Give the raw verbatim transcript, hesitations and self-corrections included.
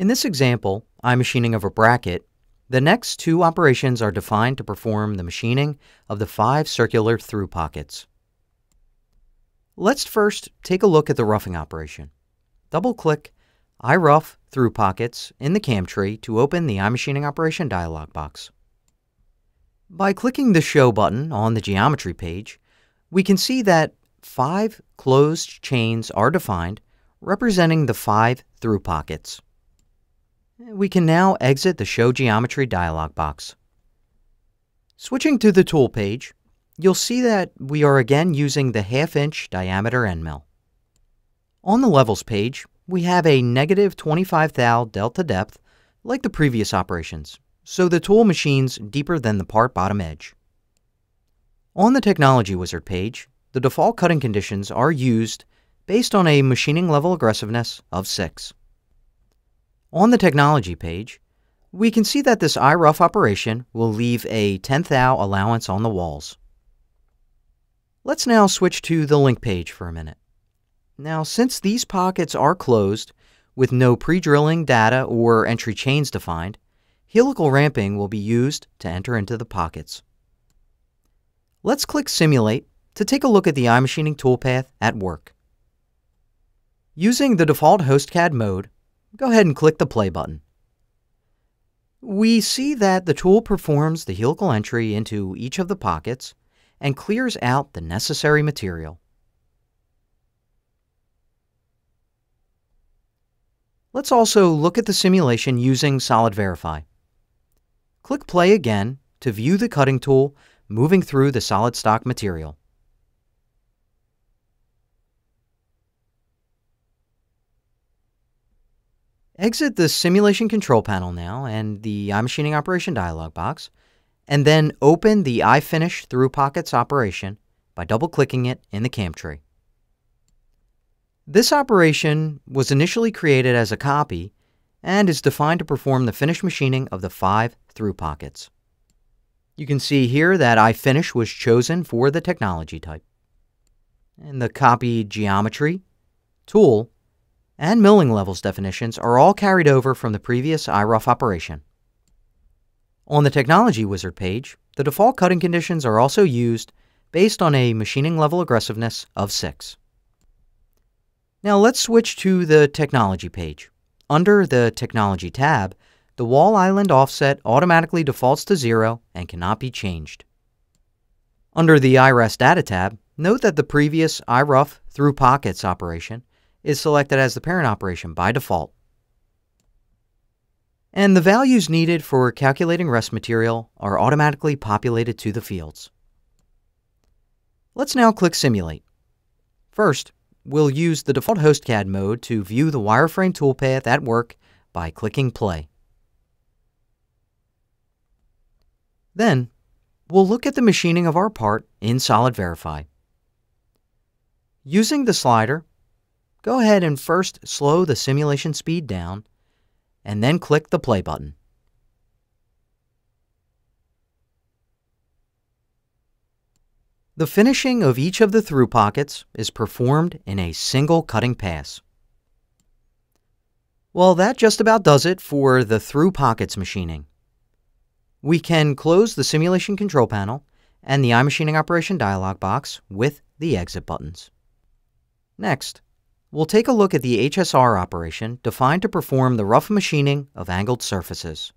In this example, iMachining of a bracket, the next two operations are defined to perform the machining of the five circular through pockets. Let's first take a look at the roughing operation. Double-click iRough Through Pockets in the cam tree to open the iMachining operation dialog box. By clicking the Show button on the geometry page, we can see that five closed chains are defined, representing the five through pockets. We can now exit the Show Geometry dialog box. Switching to the tool page, you'll see that we are again using the half-inch diameter end mill. On the Levels page, we have a negative twenty-five thou delta depth like the previous operations, so the tool machines deeper than the part bottom edge. On the Technology Wizard page, the default cutting conditions are used based on a machining level aggressiveness of six. On the Technology page, we can see that this iRough operation will leave a ten thou allowance on the walls. Let's now switch to the Link page for a minute. Now, since these pockets are closed with no pre-drilling data or entry chains defined, helical ramping will be used to enter into the pockets. Let's click Simulate to take a look at the iMachining toolpath at work. Using the default HostCAD mode, go ahead and click the play button. We see that the tool performs the helical entry into each of the pockets and clears out the necessary material. Let's also look at the simulation using SolidVerify. Click play again to view the cutting tool moving through the solid stock material. Exit the simulation control panel now and the iMachining operation dialog box, and then open the iFinish Through Pockets operation by double-clicking it in the cam tree. This operation was initially created as a copy and is defined to perform the finish machining of the five through pockets. You can see here that iFinish was chosen for the technology type. And the copy geometry, tool, and milling levels definitions are all carried over from the previous iRough operation. On the Technology Wizard page, the default cutting conditions are also used based on a machining level aggressiveness of six. Now let's switch to the Technology page. Under the Technology tab, the wall island offset automatically defaults to zero and cannot be changed. Under the iRest Data tab, note that the previous iRough Through Pockets operation is selected as the parent operation by default. And the values needed for calculating rest material are automatically populated to the fields. Let's now click Simulate. First, we'll use the default HostCAD mode to view the wireframe toolpath at work by clicking play. Then, we'll look at the machining of our part in SolidVerify. Using the slider, go ahead and first slow the simulation speed down, and then click the play button. The finishing of each of the through pockets is performed in a single cutting pass. Well, that just about does it for the through pockets machining. We can close the simulation control panel and the iMachining operation dialog box with the exit buttons. Next, we'll take a look at the H S R operation defined to perform the rough machining of angled surfaces.